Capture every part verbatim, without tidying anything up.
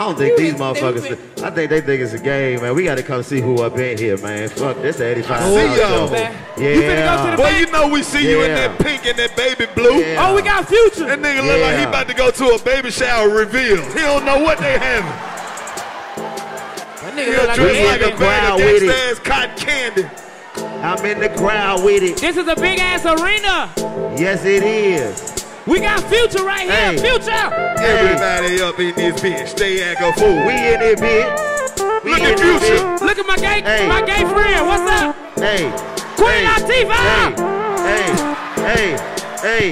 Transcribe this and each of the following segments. I don't think these motherfuckers, I think they think it's a game, man. We got to come see who up in here, man. Fuck, this the eighty-five. See y'all. Yeah. Well, you know we see you in that pink and that baby blue. Oh, we got Future. That nigga look like he about to go to a baby shower reveal. He don't know what they having. You're like dressed like a bag of gangsta ass cotton candy. I'm in the crowd with it. This is a big ass arena. Yes, it is. We got Future right hey. here. Future. Hey. Everybody up in this bitch. Stay act a fool. We in it, bitch. We Look at Future. Look at my gay, hey. my gay friend. What's up? Hey. Queen Latifah. Hey. Hey. Hey.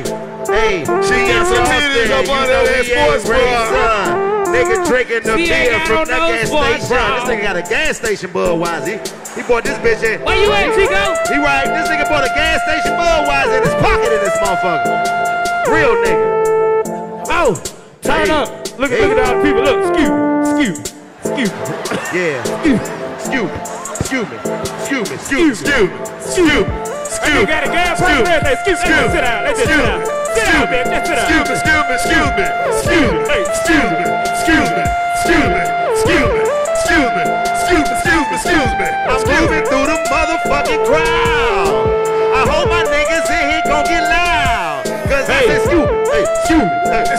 Hey. She got some titties up on that sports bra. Nigga drinking the beer from that gas station. Bro, this nigga got a gas station Budweiser. He bought this bitch at. Where you at, Chico? He right. This nigga bought a gas station Budweiser in his pocket in this motherfucker. Real nigga. Oh, turn hey. up. Look at hey. look at all the people. Look, skew, skew, skew. Yeah. Skew, skew me, skew me, skew, skew, skew, skew. You got a gas station. Let's sit down. Let's sit down. Stupid, stupid, stupid, stupid, stupid, stupid, stupid, stupid, stupid, stupid, stupid, stupid, stupid. I'm moving through the motherfucking crowd. I hope my niggas in here gon' get loud. Cause I said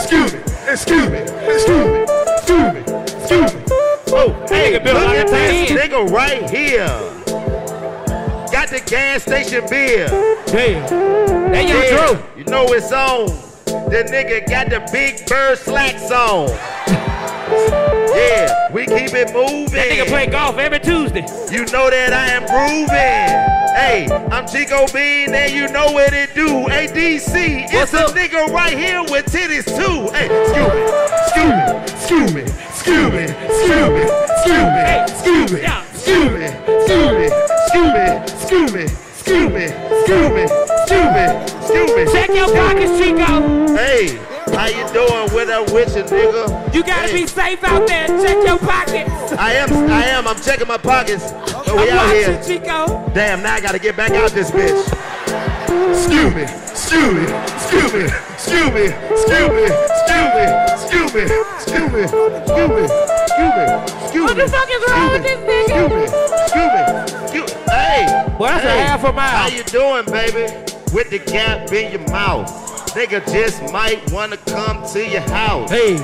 stupid, stupid, stupid, stupid, stupid, stupid, stupid. Oh, hey, look at this nigga right here. Got the gas station beer. Damn. That yeah, true. You know it's on. The nigga got the big bird slacks on. Yeah, we keep it moving. That nigga play golf every Tuesday. You know that I am grooving. Hey, I'm Chico Bean and you know what it do. A D C, it's a nigga right here with titties too. Hey, Scooby, Scooby, Scooby, Scooby, Scooby, Scooby, Scooby, Scooby, Scooby, Scooby, Scooby, Scooby, Scooby, Scooby. Check your pockets, Chico. Hey, how you doing with a witcher, nigga? You gotta hey. be safe out there. Check your pockets. I am, I am. I'm checking my pockets. Oh, we I'm out here. Chico. Damn, now I gotta get back out this bitch. Scooby, Scooby, Scooby, Scooby, Scooby, Scooby, Scooby, Scooby, Scooby, Scooby, Scooby. What the fuck is wrong with this nigga? Scooby, Scooby. Hey, well, that's hey, a half a mile. How you doing, baby? With the gap in your mouth. Nigga just might wanna come to your house. Hey.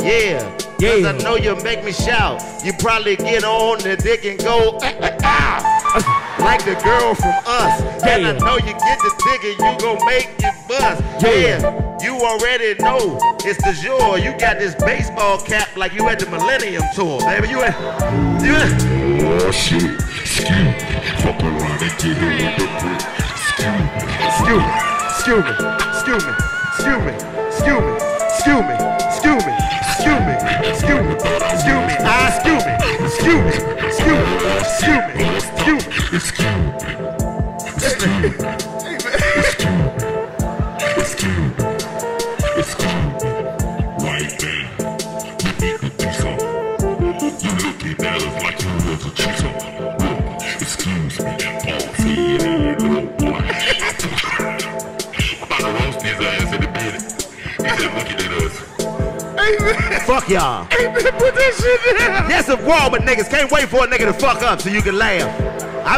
Yeah. Yeah. Cause I know you'll make me shout. You probably get on the dick and go, ah, ah, ah. Like the girl from Us. Damn. And I know you get the dick and you gon' make it bust. Damn. Yeah. You already know it's the jour. You got this baseball cap like you at the Millennium Tour, baby. You at, you at. Oh shit, skew, fuck around and get it with the brick. Skew, skew, skew me, skew me, skew me, skew me, skew me, skew me, skew me, skew me, skew me, ah, skew me, skew me, skew me, skew me, skew me, skew me, skew me, skew me, right there. Fuck y'all. Put that shit down. That's a wall, but niggas can't wait for a nigga to fuck up so you can laugh.